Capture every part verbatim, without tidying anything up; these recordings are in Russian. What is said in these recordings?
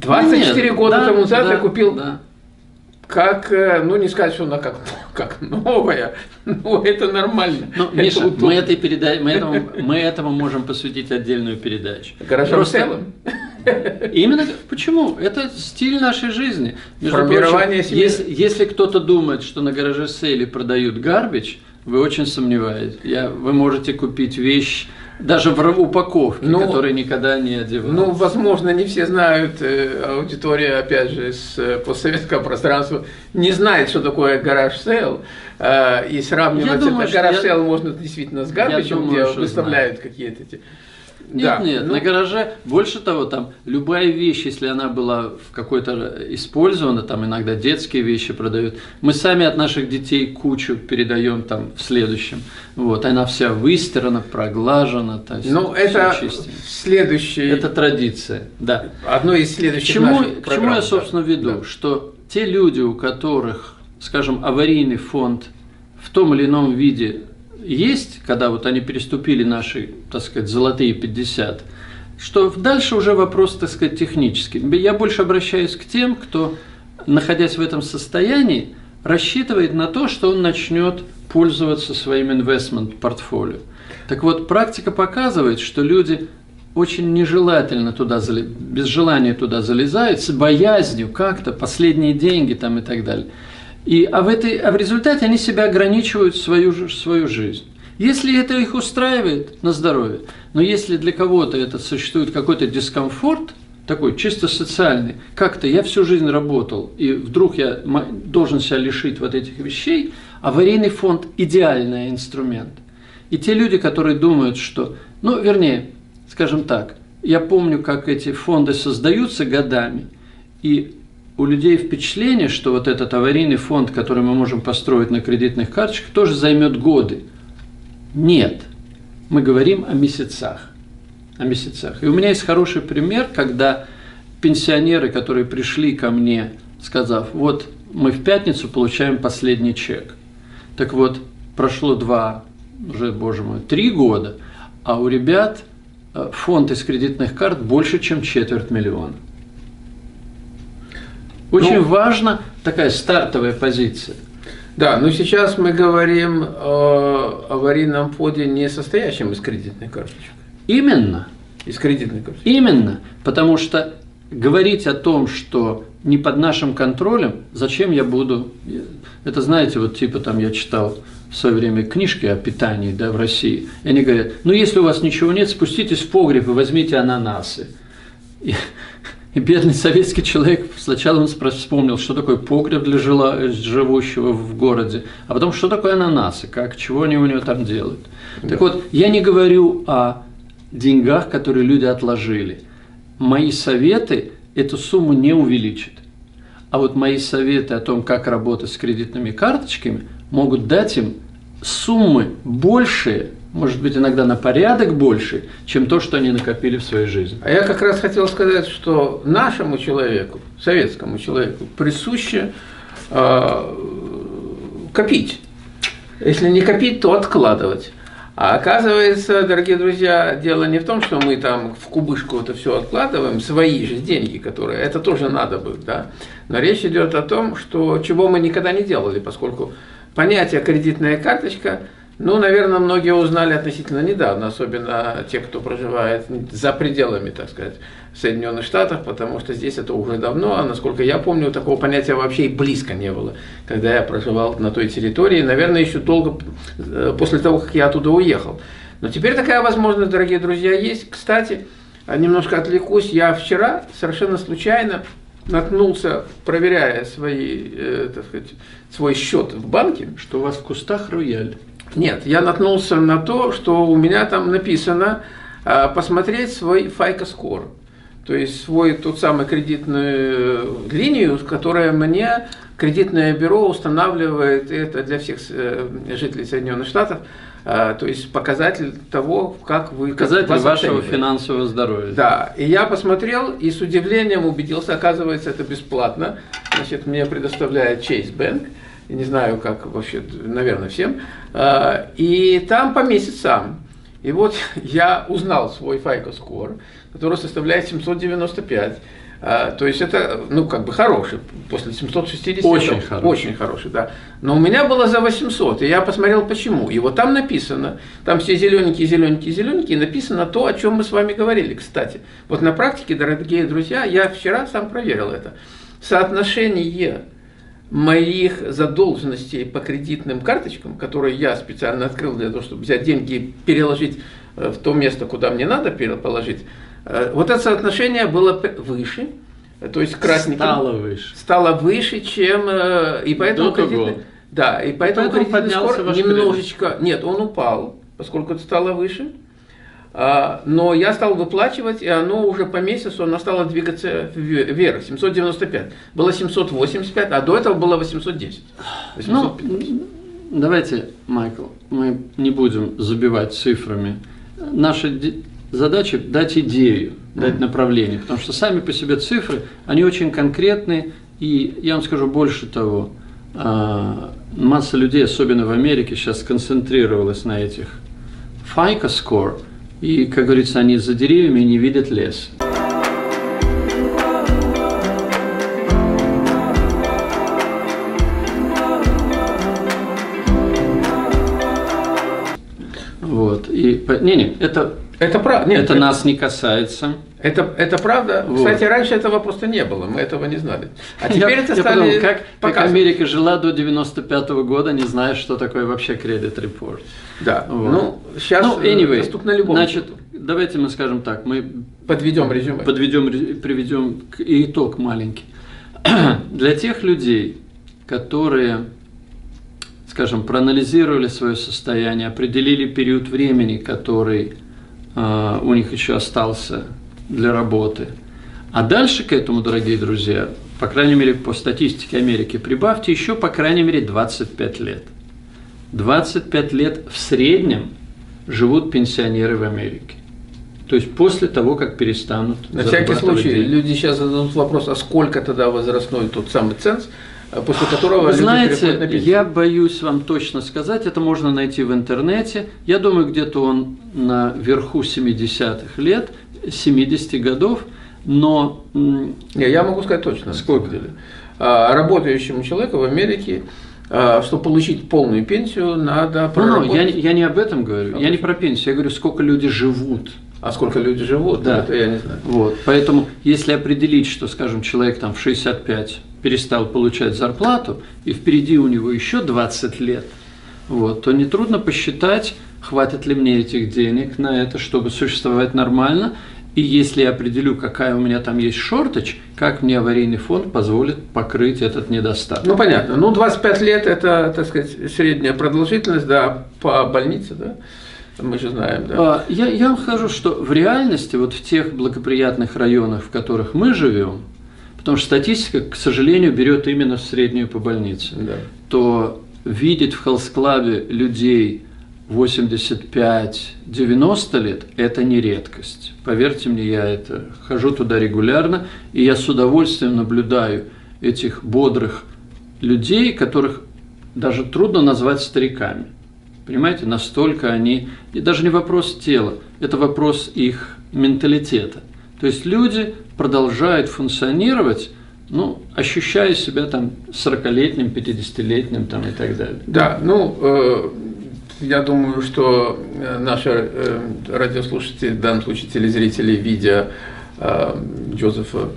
двадцать четыре Нет, года да, тому назад да, я купил, да. как, ну не сказать, что она как, как новая, но это нормально. Но, это Миша, мы, этой переда... мы, этому, мы этому можем посвятить отдельную передачу. Хорошо, просто... в целом. Именно почему? Это стиль нашей жизни. Между прочим, если, если кто-то думает, что на гараже сейле продают гарбич, вы очень сомневаетесь. Я, вы можете купить вещь даже в упаковке, ну, которую никогда не одевают. Ну, возможно, не все знают, аудитория, опять же, из постсоветского пространства не знает, что такое гараж-сейл. И сравнивать этот гараж-сейл я... можно действительно с гарбичем, думаю, где выставляют какие-то эти... Нет, да, нет, ну... на гараже, больше того, там любая вещь, если она была в какой-то использована, там иногда детские вещи продают, мы сами от наших детей кучу передаем там в следующем, вот, она вся выстирана, проглажена, то есть, ну, это следующее. Это традиция, да. Одно из следующих. К чему, к чему я, собственно, веду, да. что те люди, у которых, скажем, аварийный фонд в том или ином виде есть, когда вот они переступили наши, так сказать, золотые пятьдесят, что дальше уже вопрос, так сказать, технический. Я больше обращаюсь к тем, кто, находясь в этом состоянии, рассчитывает на то, что он начнет пользоваться своим инвестмент-портфолио. Так вот, практика показывает, что люди очень нежелательно туда, без желания туда залезают, с боязнью как-то, последние деньги там и так далее. И, а, в этой, а в результате они себя ограничивают свою, свою жизнь. Если это их устраивает, на здоровье, но если для кого-то это существует какой-то дискомфорт, такой чисто социальный, как-то я всю жизнь работал, и вдруг я должен себя лишить вот этих вещей, аварийный фонд – идеальный инструмент. И те люди, которые думают, что, ну, вернее, скажем так, я помню, как эти фонды создаются годами, и... У людей впечатление, что вот этот аварийный фонд, который мы можем построить на кредитных карточках, тоже займет годы. Нет, мы говорим о месяцах. О месяцах. И у меня есть хороший пример, когда пенсионеры, которые пришли ко мне, сказав, вот мы в пятницу получаем последний чек. Так вот, прошло два, уже, боже мой, три года, а у ребят фонд из кредитных карт больше, чем четверть миллиона. Очень ну, важна такая стартовая позиция. Да, но сейчас мы говорим о аварийном фонде, не состоящем из кредитной карточки. Именно. Из кредитной карточки. Именно. Потому что говорить о том, что не под нашим контролем, зачем я буду... Это, знаете, вот типа там я читал в свое время книжки о питании, да, в России. И они говорят, ну если у вас ничего нет, спуститесь в погреб и возьмите ананасы. И бедный советский человек, сначала он вспомнил, что такое погреб для живущего в городе, а потом, что такое ананасы, как, чего они у него там делают. Да. Так вот, я не говорю о деньгах, которые люди отложили. Мои советы эту сумму не увеличат. А вот мои советы о том, как работать с кредитными карточками, могут дать им суммы большие, может быть, иногда на порядок больше, чем то, что они накопили в своей жизни. А я как раз хотел сказать, что нашему человеку, советскому человеку, присуще э, копить. Если не копить, то откладывать. А оказывается, дорогие друзья, дело не в том, что мы там в кубышку это все откладываем, свои же деньги, которые, это тоже надо будет, да. Но речь идет о том, что, чего мы никогда не делали, поскольку понятие «кредитная карточка», ну, наверное, многие узнали относительно недавно, особенно те, кто проживает за пределами, так сказать, Соединенных Штатов, потому что здесь это уже давно, а насколько я помню, такого понятия вообще и близко не было, когда я проживал на той территории, наверное, еще долго после того, как я оттуда уехал. Но теперь такая возможность, дорогие друзья, есть. Кстати, немножко отвлекусь, я вчера совершенно случайно наткнулся, проверяя свои, э, так сказать, свой счет в банке. Что у вас в кустах рояль? Нет, я наткнулся на то, что у меня там написано э, посмотреть свой файко score, то есть свой тот самый кредитную линию, которая мне кредитное бюро устанавливает, это для всех э, жителей Соединенных Штатов, э, то есть показатель того, как вы... Показатель как вашего финансового здоровья. Да, и я посмотрел и с удивлением убедился, оказывается, это бесплатно, значит, мне предоставляет Chase Bank. Не знаю, как вообще, наверное, всем. И там по месяцам. И вот я узнал свой файко score, который составляет семьсот девяносто пять. То есть это, ну, как бы хороший, после семисот шестидесяти. Очень хороший. Очень хороший, да. Но у меня было за восемьсот, и я посмотрел, почему. И вот там написано, там все зелененькие, зелененькие, зелененькие, написано то, о чем мы с вами говорили, кстати. Вот на практике, дорогие друзья, я вчера сам проверил это. Соотношение моих задолженностей по кредитным карточкам, которые я специально открыл для того, чтобы взять деньги и переложить в то место, куда мне надо переложить, вот это соотношение было выше, то есть кратненько. Стало выше. Стало выше, чем... И поэтому кредитный, да, и поэтому поэтому кредитный скор немножечко... Кредит. Нет, он упал, поскольку это стало выше. Но я стал выплачивать, и оно уже по месяцу, оно стало двигаться вверх, семьсот девяносто пять. Было семьсот восемьдесят пять, а до этого было восемьсот десять. восемьсот пятнадцать. Ну, давайте, Майкл, мы не будем забивать цифрами. Наши... Задача дать идею, дать направление, потому что сами по себе цифры, они очень конкретные, и я вам скажу больше того, масса людей, особенно в Америке, сейчас сконцентрировалась на этих файко score, и, как говорится, они за деревьями не видят лес. Вот, и, не-не, это... Это правда. Нет, это, это нас не касается. Это, это правда. Вот. Кстати, раньше этого просто не было, мы этого не знали. А теперь я, это я стали подумал, как, как Америка жила до девяносто пятого года, не зная, что такое вообще кредит репорт. Да. Вот. Ну, сейчас ну, anyway, доступно любому. Значит, давайте мы скажем так, мы подведем резюме. Подведем, приведем итог маленький. Для тех людей, которые, скажем, проанализировали свое состояние, определили период времени, который... Uh, у них еще остался для работы. А дальше к этому, дорогие друзья, по крайней мере, по статистике Америки, прибавьте еще, по крайней мере, двадцать пять лет. двадцать пять лет в среднем живут пенсионеры в Америке. То есть после того, как перестанут на всякий случай, деньги. Люди сейчас зададут вопрос, а сколько тогда возрастной тот самый ценз, после которого вы знаете, я боюсь вам точно сказать, это можно найти в интернете. Я думаю, где-то он наверху семидесятых лет, семидесятых годов, но... Не, я могу сказать точно. Сколько? Работающему человеку в Америке, чтобы получить полную пенсию, надо проработать. Ну, я, я не об этом говорю, а я точно. Не про пенсию, я говорю, сколько люди живут. А сколько люди живут, да. Это я не знаю. Вот. Поэтому, если определить, что, скажем, человек там в шестьдесят пять перестал получать зарплату, и впереди у него еще двадцать лет, вот, то нетрудно посчитать, хватит ли мне этих денег на это, чтобы существовать нормально. И если я определю, какая у меня там есть шортач, как мне аварийный фонд позволит покрыть этот недостаток. Ну, понятно. Ну, двадцать пять лет – это, так сказать, средняя продолжительность, да, по больнице, да? Мы же знаем, да. Я, я вам скажу, что в реальности, вот в тех благоприятных районах, в которых мы живем, потому что статистика, к сожалению, берет именно среднюю по больнице, да. То видеть в Холл-клабе людей восемьдесят пять — девяносто лет – это не редкость. Поверьте мне, я это хожу туда регулярно, и я с удовольствием наблюдаю этих бодрых людей, которых даже трудно назвать стариками. Понимаете, настолько они, и даже не вопрос тела, это вопрос их менталитета. То есть люди продолжают функционировать, ну, ощущая себя там сорокалетним, пятидесятилетним там, и так далее. Да, ну, э, я думаю, что наши э, радиослушатели, в данном случае телезрители, видя э, Джозефа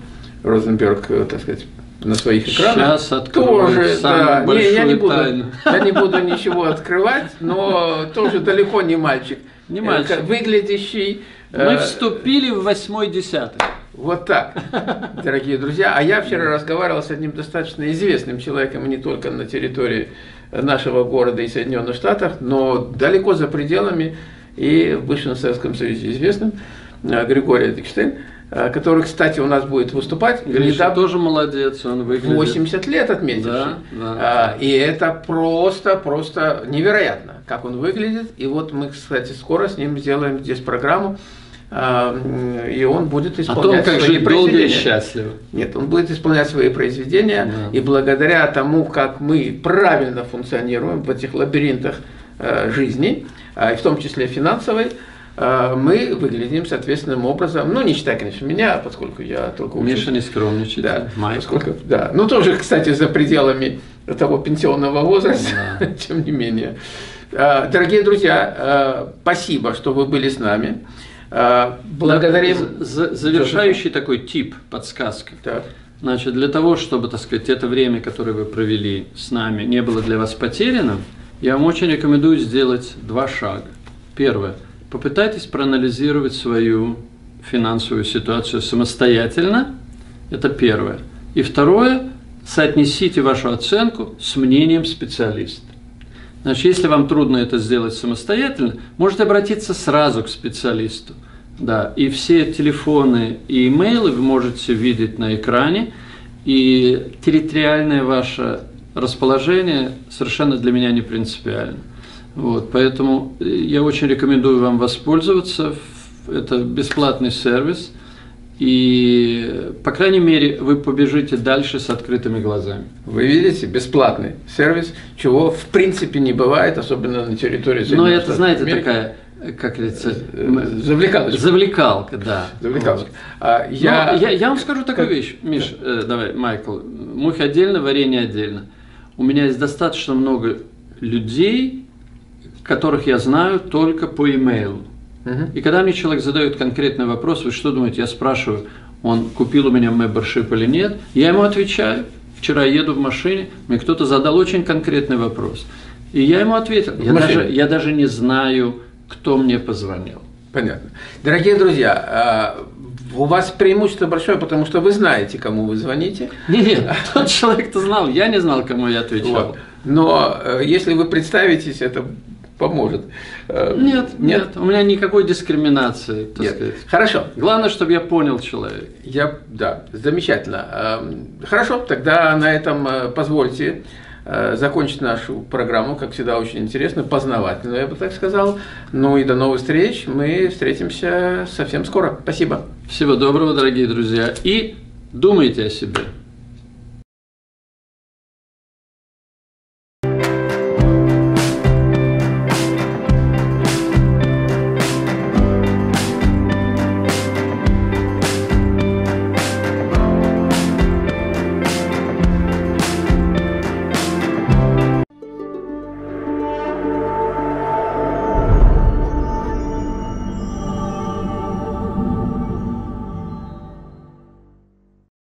Розенберга, так сказать, на своих экранах. Сейчас тоже, да. Не, я, не буду, я не буду ничего открывать, но тоже далеко не мальчик. Не мальчик. Выглядящий... Мы э... вступили в восьмой десяток. Вот так, дорогие друзья. А я вчера разговаривал с одним достаточно известным человеком, не только на территории нашего города и Соединенных Штатов, но далеко за пределами и в бывшем Советском Союзе известным, Григорий Эдикштейн, который, кстати, у нас будет выступать. Миша тоже молодец, он выглядит. восемьдесят лет отметивший. Да, да. И это просто, просто невероятно, как он выглядит. И вот мы, кстати, скоро с ним сделаем здесь программу, и он будет исполнять свои произведения. О том, как жить долго и счастливо. Нет, он будет исполнять свои произведения, да. И благодаря тому, как мы правильно функционируем в этих лабиринтах жизни, в том числе финансовой, мы выглядим соответственным образом, ну, не считая, конечно, меня, поскольку я только учусь. Миша не скромничает, да, поскольку, да. Ну, тоже, кстати, за пределами того пенсионного возраста, да. Тем не менее. Дорогие друзья, спасибо, что вы были с нами. Благодарим. Завершающий такой тип подсказки. Так. Значит, для того, чтобы, так сказать, это время, которое вы провели с нами, не было для вас потерянным, я вам очень рекомендую сделать два шага. Первое. Попытайтесь проанализировать свою финансовую ситуацию самостоятельно. Это первое. И второе. Соотнесите вашу оценку с мнением специалиста. Значит, если вам трудно это сделать самостоятельно, можете обратиться сразу к специалисту. Да, и все телефоны и имейлы вы можете видеть на экране, и территориальное ваше расположение совершенно для меня не принципиально. Вот, поэтому я очень рекомендую вам воспользоваться, это бесплатный сервис, и, по крайней мере, вы побежите дальше с открытыми глазами. Вы видите, бесплатный сервис, чего в принципе не бывает, особенно на территории Соединенных Штатов. Но это, знаете, Америки. Такая... Как говорится, завлекалочка. Завлекалка, да. Завлекалочка. А я... Я, я вам скажу такую как... вещь, Миш, да. э, давай, Майкл, мухи отдельно, варенье отдельно. У меня есть достаточно много людей, которых я знаю только по имейлу. Угу. И когда мне человек задает конкретный вопрос, вы что думаете, я спрашиваю, он купил у меня мембершип или нет, я ему отвечаю. Вчера еду в машине, мне кто-то задал очень конкретный вопрос. И я ему ответил, я даже, я даже не знаю... кто мне позвонил. Понятно. Дорогие друзья, у вас преимущество большое, потому что вы знаете, кому вы звоните. Нет, нет, тот человек-то знал, я не знал, кому я отвечал. Вот. Но если вы представитесь, это поможет. Нет, нет, нет, у меня никакой дискриминации, так нет. сказать. Хорошо. Главное, чтобы я понял человека. Я, да, замечательно. Хорошо, тогда на этом позвольте закончить нашу программу, как всегда, очень интересно, познавательно, я бы так сказал. Ну и до новых встреч. Мы встретимся совсем скоро. Спасибо. Всего доброго, дорогие друзья. И думайте о себе.